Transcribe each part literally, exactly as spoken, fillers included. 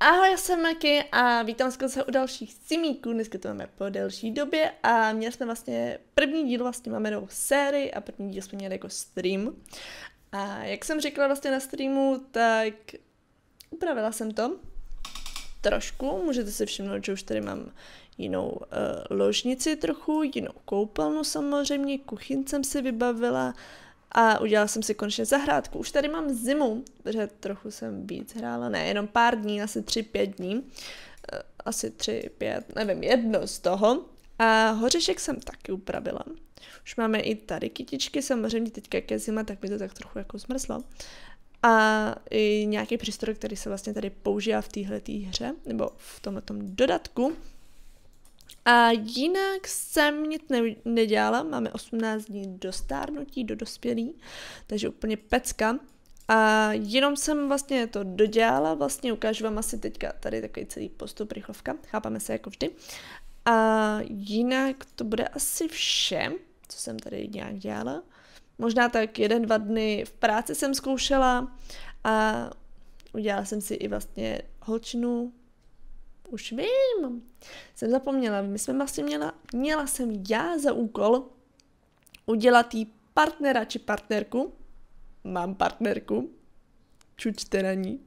Ahoj, já jsem Maki a vítám se u dalších simíků. Dneska to máme po delší době a měli jsme vlastně první díl, vlastně máme novou sérii a první díl jsme měli jako stream. A jak jsem řekla vlastně na streamu, tak upravila jsem to trošku. Můžete si všimnout, že už tady mám jinou uh, ložnici trochu, jinou koupelnu samozřejmě, kuchyň jsem si vybavila a udělala jsem si konečně zahrádku. Už tady mám zimu, protože trochu jsem víc hrála, ne, jenom pár dní, asi tři, pět dní. Asi tři, pět, nevím, jedno z toho. A hořešek jsem taky upravila. Už máme i tady kytičky, samozřejmě teďka jak je zima, tak mi to tak trochu jako zmrzlo. A i nějaký přístroj, který se vlastně tady používá v téhleté hře, nebo v tomhletom dodatku. A jinak jsem nic ne nedělala, máme osmnáct dní do stárnutí, do dospělí, takže úplně pecka. A jenom jsem vlastně to dodělala, vlastně ukážu vám asi teďka tady takový celý postup, rychlovka, chápeme se jako vždy. A jinak to bude asi vše, co jsem tady nějak dělala. Možná tak jeden, dva dny v práci jsem zkoušela a udělala jsem si i vlastně holčinu. Už vím, jsem zapomněla, my jsme vlastně měla, měla jsem já za úkol udělat jí partnera či partnerku, mám partnerku, čučte na ní,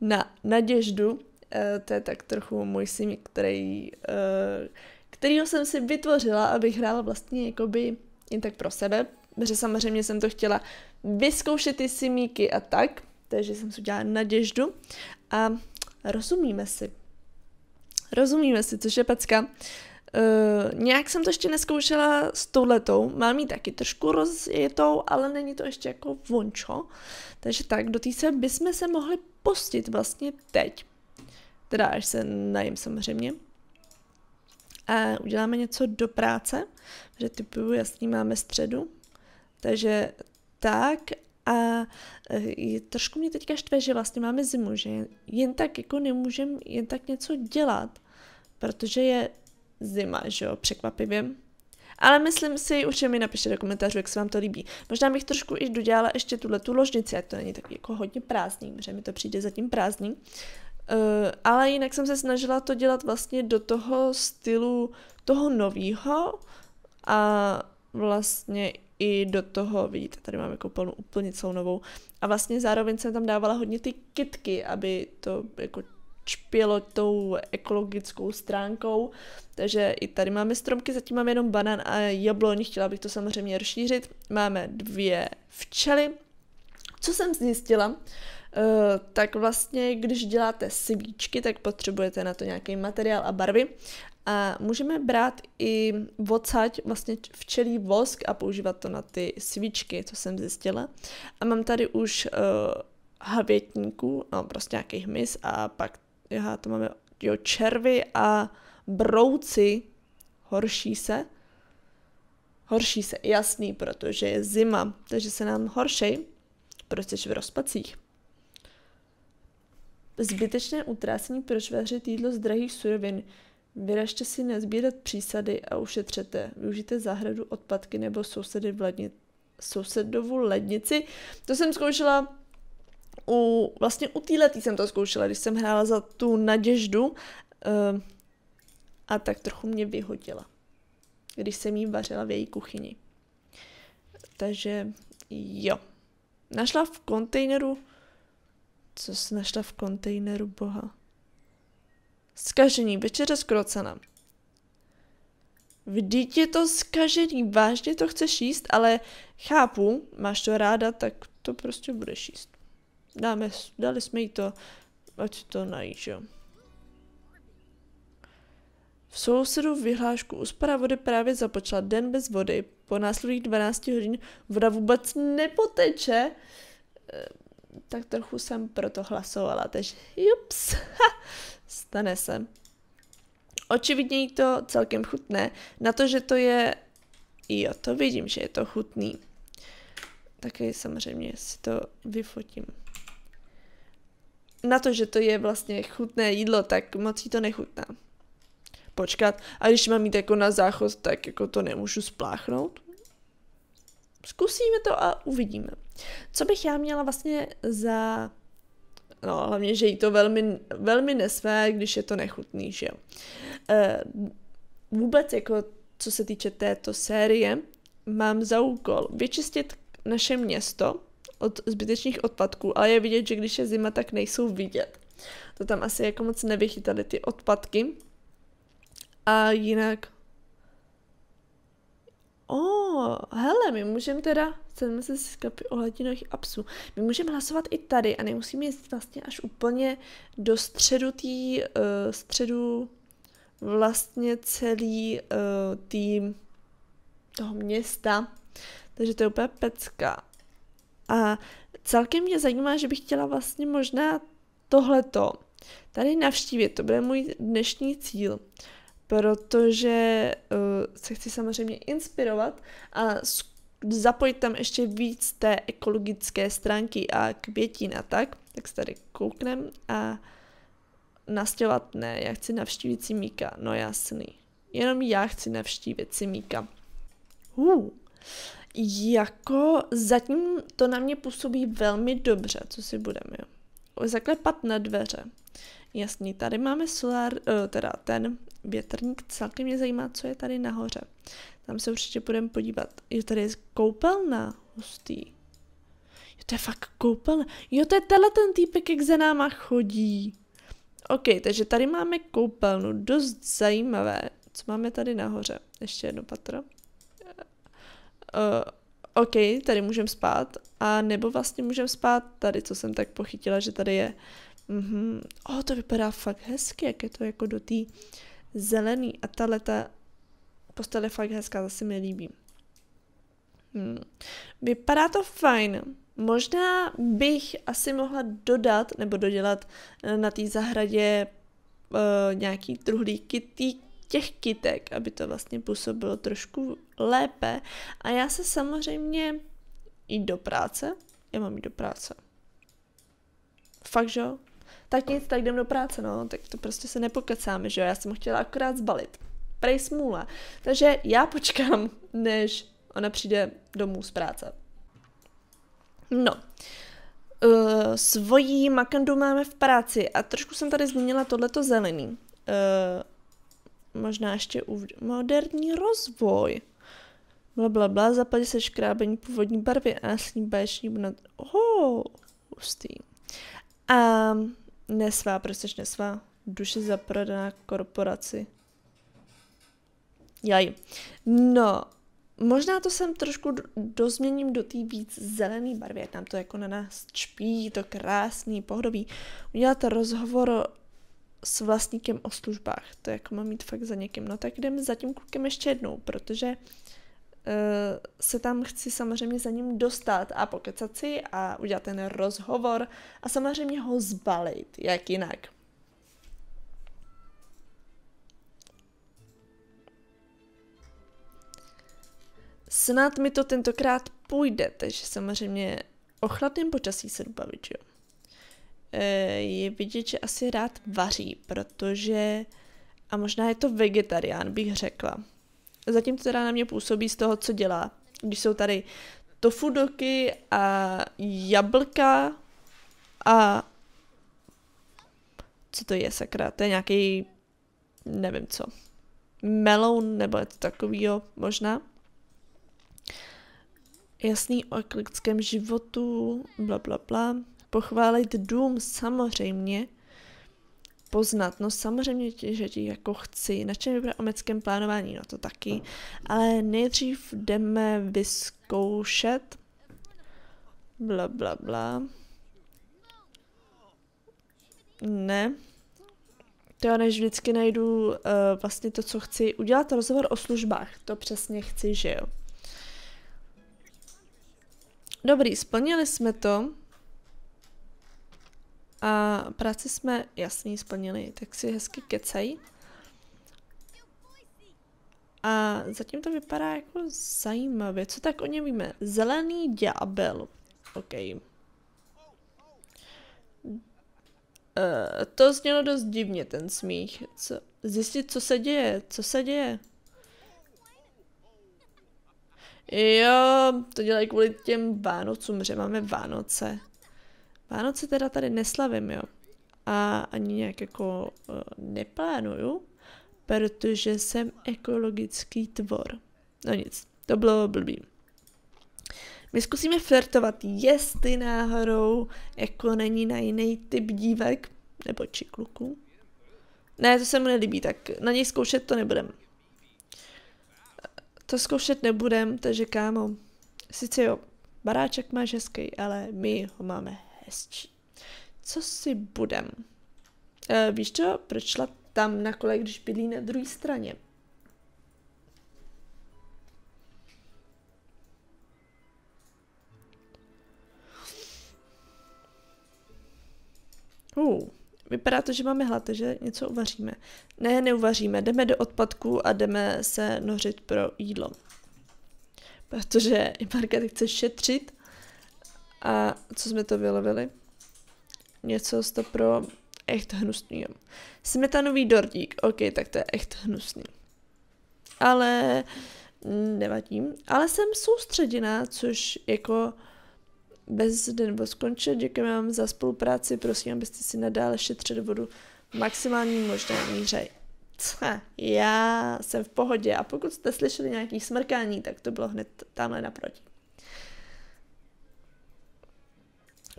na Naděždu, e, to je tak trochu můj syn, který, e, kterýho jsem si vytvořila, abych hrála vlastně jakoby jen tak pro sebe, protože samozřejmě jsem to chtěla vyzkoušet ty simíky a tak, takže jsem si udělala Naděždu a rozumíme si. Rozumíme si, což je pecka. E, nějak jsem to ještě neskoušela s touhletou. Mám ji taky trošku rozjetou, ale není to ještě jako vončo. Takže tak, do té se bychom se mohli pustit vlastně teď. Teda až se najím samozřejmě. A uděláme něco do práce, že typu jasný máme středu. Takže tak. A je, trošku mě teďka štve, že vlastně máme zimu, že jen tak jako nemůžem jen tak něco dělat, protože je zima, že jo, překvapivě. Ale myslím si, určitě mi napište do komentářů, jak se vám to líbí. Možná bych trošku i dodělala ještě tuhle tu ložnici, ať to není tak jako hodně prázdný, protože mi to přijde zatím prázdný. Uh, ale jinak jsem se snažila to dělat vlastně do toho stylu toho novýho a vlastně i do toho, vidíte, tady máme koupelnu úplně celou novou. A vlastně zároveň jsem tam dávala hodně ty kytky, aby to jako čpělo tou ekologickou stránkou. Takže i tady máme stromky, zatím máme jenom banán a jabloň, chtěla bych to samozřejmě rozšířit. Máme dvě včely. Co jsem zjistila, tak vlastně, když děláte svíčky, tak potřebujete na to nějaký materiál a barvy. A můžeme brát i odsaď, vlastně včelí vosk a používat to na ty svíčky, co jsem zjistila. A mám tady už uh, havětníků, no prostě nějaký hmyz a pak já to máme jo, červy a brouci, horší se. Horší se, jasný, protože je zima, takže se nám horšej, proč jsi v rozpacích. Zbytečné utrácení, proč vařit jídlo z drahých surovin. Vyražte si nezbírat přísady a ušetřete. Využijte zahradu, odpadky nebo sousedy v ledni... sousedovu lednici. To jsem zkoušela u... Vlastně u téhletý jsem to zkoušela, když jsem hrála za tu Naděždu uh, a tak trochu mě vyhodila, když jsem jí vařila v její kuchyni. Takže jo. Našla v kontejneru... Co jsi našla v kontejneru, boha? Zkažení, večeře zkrocena. Vždyť je to zkažený, vážně to chceš jíst, ale chápu, máš to ráda, tak to prostě budeš jíst. Dáme, dali jsme jí to, ať to nají, že? V sousedu vyhlášku úspora vody právě započala den bez vody. Po následných dvanácti hodin voda vůbec nepoteče. Tak trochu jsem proto hlasovala, takže jups, ha, stane se. Očividně jí to celkem chutné, na to, že to je, jo, to vidím, že je to chutný. Taky samozřejmě si to vyfotím. Na to, že to je vlastně chutné jídlo, tak moc jí to nechutná. Počkat, a když mám jít jako na záchod, tak jako to nemůžu spláchnout. Zkusíme to a uvidíme. Co bych já měla vlastně za No, hlavně, že jí to velmi, velmi nesvé, když je to nechutný, že jo. E, vůbec, jako co se týče této série, mám za úkol vyčistit naše město od zbytečných odpadků, ale je vidět, že když je zima, tak nejsou vidět. To tam asi jako moc nevychytali ty odpadky. A jinak... O, hele, my můžeme teda... Sedeme se z kapy o hladinových a psů. My můžeme hlasovat i tady a nemusíme jít vlastně až úplně do středu tý, uh, středu vlastně celý uh, tým toho města. Takže to je úplně pecka. A celkem mě zajímá, že bych chtěla vlastně možná tohleto tady navštívit. To bude můj dnešní cíl, protože uh, se chci samozřejmě inspirovat a zapojit tam ještě víc té ekologické stránky a květin a tak. Tak se tady kouknem a nastěhovat ne, já chci navštívit Simíka. No jasný, jenom já chci navštívit Simíka. Uh, jako zatím to na mě působí velmi dobře, co si budeme, jo. Zaklepat na dveře. Jasný, tady máme solár, teda ten větrník, celkem mě zajímá, co je tady nahoře. Tam se určitě půjdeme podívat. Jo, tady je koupelna, hustý. Jo, to je fakt koupelna. Jo, to je tenhle ten týpek, jak za náma chodí. OK, takže tady máme koupelnu, dost zajímavé. Co máme tady nahoře? Ještě jedno patro. Uh, OK, tady můžeme spát. A nebo vlastně můžeme spát tady, co jsem tak pochytila, že tady je... Mm-hmm. Oh, to vypadá fakt hezky, jak je to jako do té zelený. A tahle ta postele je fakt hezká, zase mi líbí. Hmm. Vypadá to fajn. Možná bych asi mohla dodat nebo dodělat na té zahradě uh, nějaký truhlíky tý, těch kytek, aby to vlastně působilo trošku lépe. A já se samozřejmě jdu do práce. Já mám jít do práce. Fakt, že jo? Tak nic, tak jdem do práce, no, tak to prostě se nepokecáme, že jo, já jsem ho chtěla akorát zbalit. Prej smůla. Takže já počkám, než ona přijde domů z práce. No. Uh, svojí makandu máme v práci a trošku jsem tady zmínila tohleto zelený. Uh, možná ještě u... moderní rozvoj. Blablabla, bla, bla, zapadí se škrábení původní barvy a násilní báječní nad... Oho, hustý. A nesvá, prostě nesvá. Duše zaprodaná korporaci. Jaj. No, možná to sem trošku dozměním do té víc zelené barvy, jak nám to jako na nás čpí, to krásný pohodobí. Udělat rozhovor s vlastníkem o službách, to jako mám mít fakt za někým. No tak jdem za tím klukem ještě jednou, protože uh, se tam chci samozřejmě za ním dostat a pokecat si a udělat ten rozhovor a samozřejmě ho zbalit, jak jinak. Snad mi to tentokrát půjde, takže samozřejmě o chladném počasí se bavit, jo. E, je vidět, že asi rád vaří, protože... A možná je to vegetarián, bych řekla. Zatím to teda na mě působí z toho, co dělá. Když jsou tady tofu doky a jablka a... Co to je, sakra? To je nějaký... Nevím co. Meloun nebo něco takovýho, možná. Jasný, o ekologickém životu, bla, bla, bla. Pochválit dům, samozřejmě. Poznat, no samozřejmě, že ti jako chci. Načem vybrat o městském plánování, no to taky. Ale nejdřív jdeme vyzkoušet. Bla, bla, bla. Ne. To já než vždycky najdu uh, vlastně to, co chci. Udělat rozhovor o službách, to přesně chci, že jo. Dobrý, splnili jsme to a práci jsme jasný splnili, tak si hezky kecají. A zatím to vypadá jako zajímavě. Co tak o něm víme? Zelený ďábel. OK. E, to znělo dost divně, ten smích. Co? Zjistit, co se děje, co se děje. Jo, to dělají kvůli těm Vánocům, že máme Vánoce. Vánoce teda tady neslavím, jo. A ani nějak jako uh, neplánuju, protože jsem ekologický tvor. No nic, to bylo blbý. My zkusíme flirtovat, jestli náhodou jako není na jiný typ dívek, nebo či kluků. Ne, to se mu nelíbí, tak na něj zkoušet to nebudem. To zkoušet nebudem, takže kámo, sice jo, baráček máš hezký, ale my ho máme hezčí. Co si budem? E, víš čo, proč šla tam na kole, když bydlí na druhé straně? Uh, vypadá to, že máme hlad, že něco uvaříme. Ne, neuvaříme, jdeme do odpadku a jdeme se nořit pro jídlo. Protože Marka chce šetřit. A co jsme to vylovili? Něco z to pro echt hnusný. Smetanový dortík, ok, tak to je echt hnusný. Ale nevadím. Ale jsem soustředěná, což jako bez den byl skončit. Děkuji vám za spolupráci, prosím, abyste si nadále šetřili vodu v maximální možné míře. Já jsem v pohodě a pokud jste slyšeli nějaký smrkání, tak to bylo hned tamhle naproti.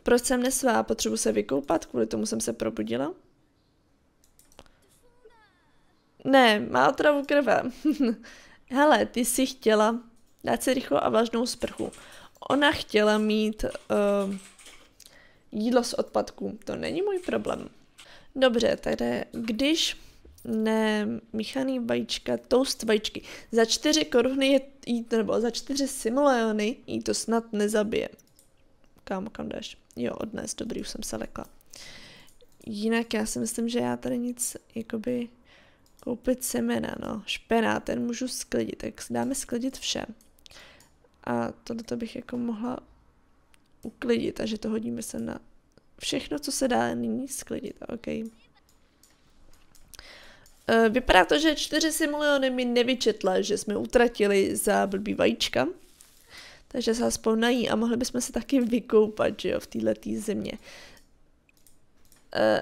Proč jsem nesvá? Potřebuji se vykoupat, kvůli tomu jsem se probudila. Ne, má otravu krve. Hele, ty jsi chtěla dát si rychlou a vlažnou sprchu. Ona chtěla mít uh, jídlo z odpadků. To není můj problém. Dobře, takže když ne míchaný vajíčka, toast vajíčky. Za čtyři koruny je jít, nebo za čtyři simoleony jí to snad nezabije. Kámo, kam jdeš? Jo, odnes, dobrý, už jsem se lekla. Jinak já si myslím, že já tady nic, jakoby koupit semena, no. Špená, ten můžu sklidit, tak dáme sklidit vše. A toto bych jako mohla uklidit, takže to hodíme se na všechno, co se dá nyní sklidit, ok. E, vypadá to, že čtyři simoleony mi nevyčetla, že jsme utratili za blbý vajíčka. Takže se aspoň nají a mohli bychom se taky vykoupat, že jo, v této zimě. E,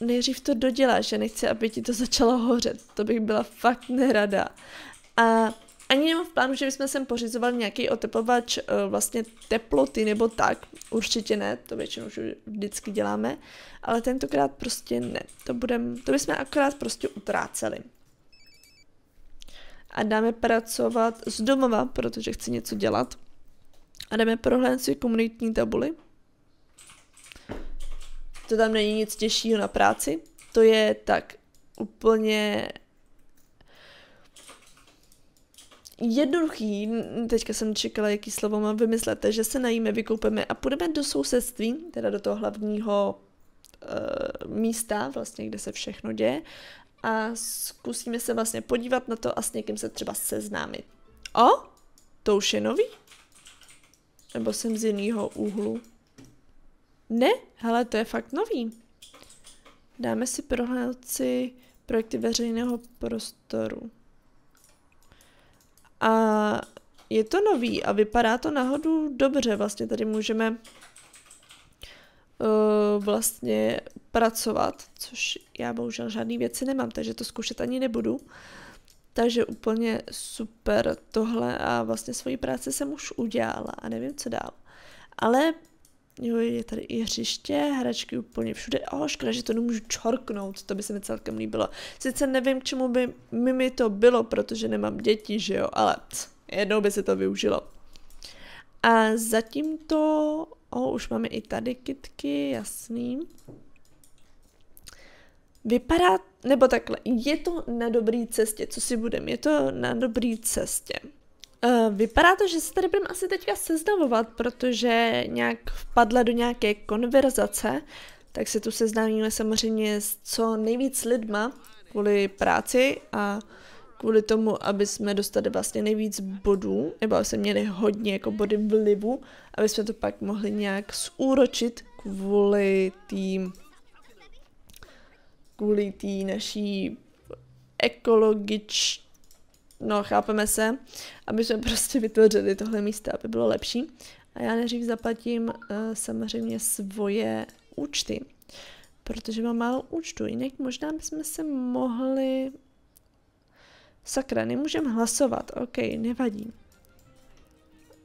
nejdřív to doděláš, já nechci, aby ti to začalo hořet, to bych byla fakt nerada. A ani nemám v plánu, že bychom sem pořizovali nějaký oteplovač e, vlastně teploty nebo tak, určitě ne, to většinou už vždycky děláme, ale tentokrát prostě ne, to, budem, to bychom akorát prostě utráceli. A dáme pracovat z domova, protože chci něco dělat. A jdeme prohlédnout si komunitní tabuli. To tam není nic těžšího na práci. To je tak úplně jednoduchý. Teďka jsem čekala, jaký slovo mám vymyslet. Takže se najíme, vykoupeme a půjdeme do sousedství, teda do toho hlavního uh, místa, vlastně, kde se všechno děje. A zkusíme se vlastně podívat na to a s někým se třeba seznámit. O, to už je nový? Nebo jsem z jiného úhlu? Ne, hele, to je fakt nový. Dáme si prohlédnout si projekty veřejného prostoru. A je to nový a vypadá to náhodou dobře. Vlastně tady můžeme uh, vlastně pracovat, což já bohužel žádný věci nemám, takže to zkoušet ani nebudu. Takže úplně super tohle a vlastně svoji práci jsem už udělala a nevím, co dál. Ale jo, je tady i hřiště, hračky úplně všude. O, škoda, že to nemůžu čorknout, to by se mi celkem líbilo. Sice nevím, k čemu by mi, mi to bylo, protože nemám děti, že jo, ale pst, jednou by se to využilo. A zatím to, o, už máme i tady kytky, jasný. Vypadá, nebo takhle, je to na dobré cestě, co si budeme, je to na dobré cestě. E, vypadá to, že se tady budeme asi teďka seznamovat, protože nějak vpadla do nějaké konverzace, tak se tu seznámíme samozřejmě s co nejvíc lidma kvůli práci a kvůli tomu, aby jsme dostali vlastně nejvíc bodů, nebo aby jsme měli hodně jako body vlivu, aby jsme to pak mohli nějak zúročit kvůli tým kvůli té naší ekologič... No, chápeme se, aby jsme prostě vytvořili tohle místo, aby bylo lepší. a já nejdřív zaplatím samozřejmě svoje účty, protože mám málo účtu, jinak možná bychom se mohli... Sakra, nemůžeme hlasovat, ok, nevadí.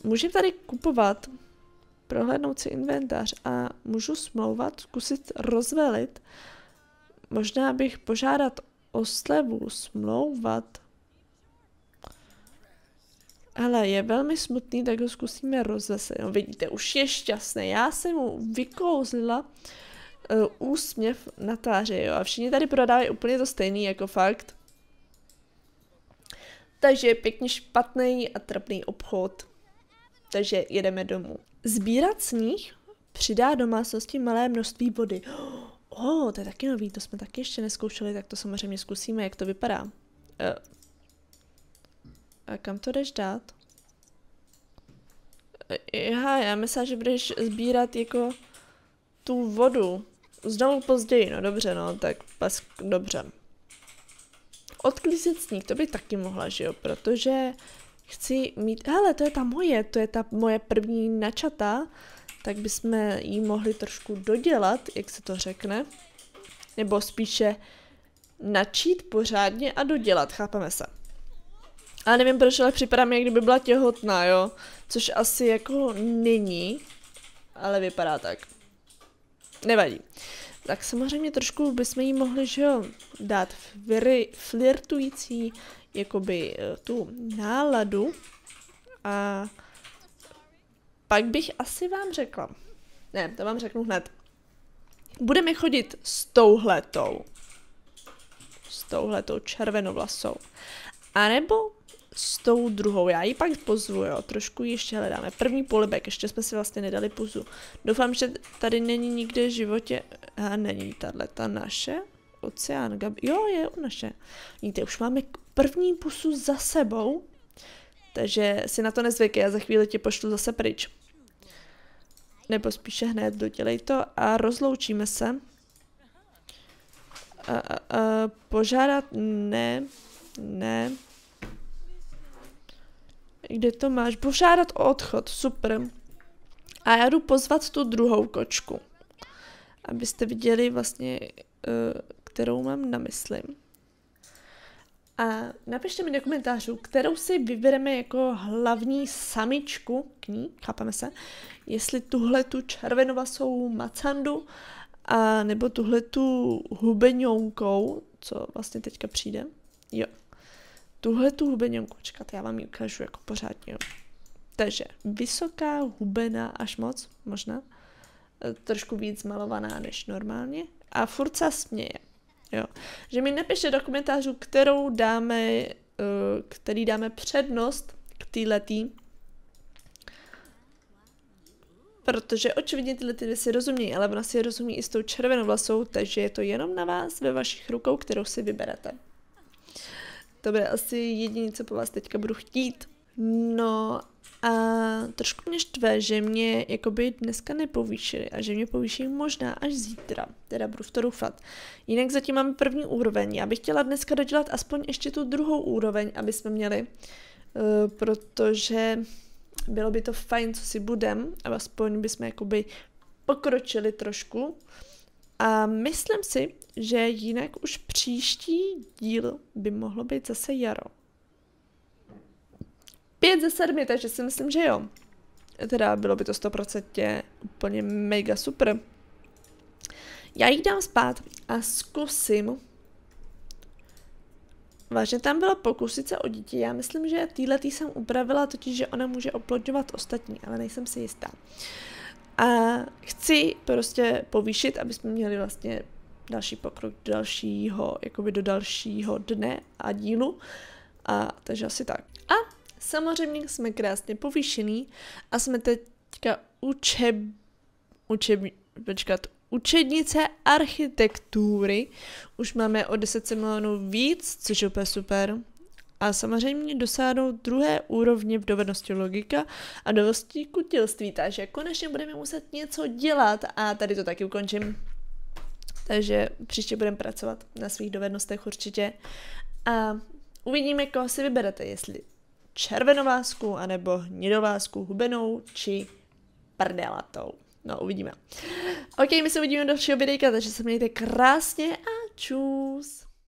Můžeme tady kupovat, prohlédnout si inventář a můžu smlouvat, zkusit rozvelit. Možná bych požádat o slevu, smlouvat. Ale je velmi smutný, tak ho zkusíme rozveselit. No vidíte, už je šťastný. Já jsem mu vykouzlila uh, úsměv na tváři, jo. A všichni tady prodávají úplně to stejný, jako fakt. Takže je pěkně špatný a trapný obchod. Takže jedeme domů. Sbírat sníh přidá domácnosti malé množství vody. Oh, to je taky nový, to jsme taky ještě neskoušeli, tak to samozřejmě zkusíme, jak to vypadá. A kam to jdeš dát? Aha, já myslím, že budeš sbírat jako tu vodu. Znovu později, no dobře, no, tak pas, dobře. Odklízet sníh, to by taky mohla, že jo, protože... Chci mít, hele, to je ta moje, to je ta moje první načata, tak bychom ji mohli trošku dodělat, jak se to řekne. Nebo spíše načít pořádně a dodělat, chápeme se. Ale nevím proč, ale připadá mi, jak kdyby byla těhotná, jo. Což asi jako není, ale vypadá tak. Nevadí. Tak samozřejmě trošku bychom jí mohli, že jo, dát flir, flirtující, jakoby tu náladu a pak bych asi vám řekla. Ne, to vám řeknu hned. Budeme chodit s touhletou. S touhletou červenovlasou. A nebo s tou druhou. Já ji pak pozvu, jo. Trošku ji ještě hledáme. První polibek, ještě jsme si vlastně nedali puzu. Doufám, že tady není nikde v životě... A není tato naše? Oceán, Gab... Jo, je naše. Víte, už máme první pusu za sebou, takže si na to nezvykej, já za chvíli tě pošlu zase pryč. Nebo spíše hned dodělej to a rozloučíme se. A, a, a, požádat ne, ne. Kde to máš? Požádat o odchod, super. A já jdu pozvat tu druhou kočku, abyste viděli vlastně, kterou mám na mysli. A napište mi do komentářů, kterou si vybereme jako hlavní samičku k ní, chápeme se, jestli tuhle tu červenovlasou macandu, a nebo tuhle tu hubeňonkou, co vlastně teďka přijde, jo. Tuhle tu hubeňonku, čekat, já vám ji ukážu jako pořádně, jo. Takže vysoká, hubená, až moc, možná, trošku víc malovaná než normálně a furt se směje. Jo. Že mi napište do komentářů, kterou dáme, který dáme přednost k týhletý. Protože očividně tyhle ty si rozumějí, ale ona si rozumí i s tou červenou vlasou, takže je to jenom na vás, ve vašich rukou, kterou si vyberete. To bude asi jediné, co po vás teďka budu chtít. No a trošku mě štve, že mě jakoby dneska nepovýšili a že mě povýší možná až zítra, teda budu v to doufat. Jinak zatím máme první úroveň, já bych chtěla dneska dodělat aspoň ještě tu druhou úroveň, aby jsme měli, uh, protože bylo by to fajn, co si budem, a aspoň bychom jakoby pokročili trošku. A myslím si, že jinak už příští díl by mohlo být zase jaro. Pět ze sedmi, takže si myslím, že jo. Teda bylo by to sto procent úplně mega super. Já jí dám spát a zkusím. Vážně tam byla pokusit se o dítě. Já myslím, že týhletý jsem upravila, totiž, že ona může oplodňovat ostatní, ale nejsem si jistá. A chci prostě povýšit, aby jsme měli vlastně další pokrok do dalšího, jakoby do dalšího dne a dílu. A takže asi tak. A samozřejmě jsme krásně povýšený a jsme teďka učeb, učeb, počkat, učednice architektury. Už máme o deset milionů víc, což je úplně super. A samozřejmě dosáhnou druhé úrovně v dovednosti logika a dovednosti kutilství. Takže konečně budeme muset něco dělat a tady to taky ukončím. Takže příště budeme pracovat na svých dovednostech určitě. A uvidíme, koho si vyberete, jestli červenovásku, anebo hnědovásku, hubenou či prdelatou. No, uvidíme. Ok, my se uvidíme do dalšího videa, takže se mějte krásně a čus.